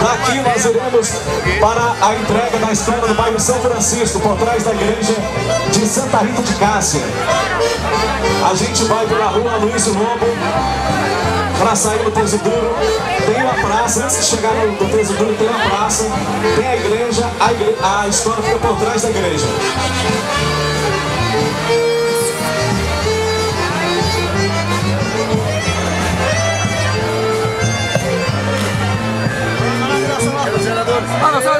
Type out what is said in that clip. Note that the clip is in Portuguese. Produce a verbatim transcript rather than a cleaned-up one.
Daqui nós iremos para a entrega da esfera do bairro São Francisco, por trás da igreja de Santa Rita de Cássia. A gente vai pela rua Aloysio Lobo para sair do Teso Duro. Tem uma praça, antes de chegar no Teso Duro tem uma praça, tem a igreja, a, igre... a escola fica por trás da igreja. Vamos, vamos!